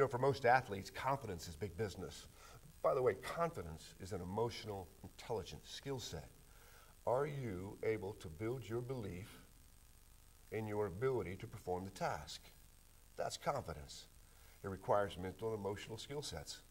You know, for most athletes, confidence is big business. By the way, confidence is an emotional intelligence skill set. Are you able to build your belief in your ability to perform the task? That's confidence. It requires mental and emotional skill sets.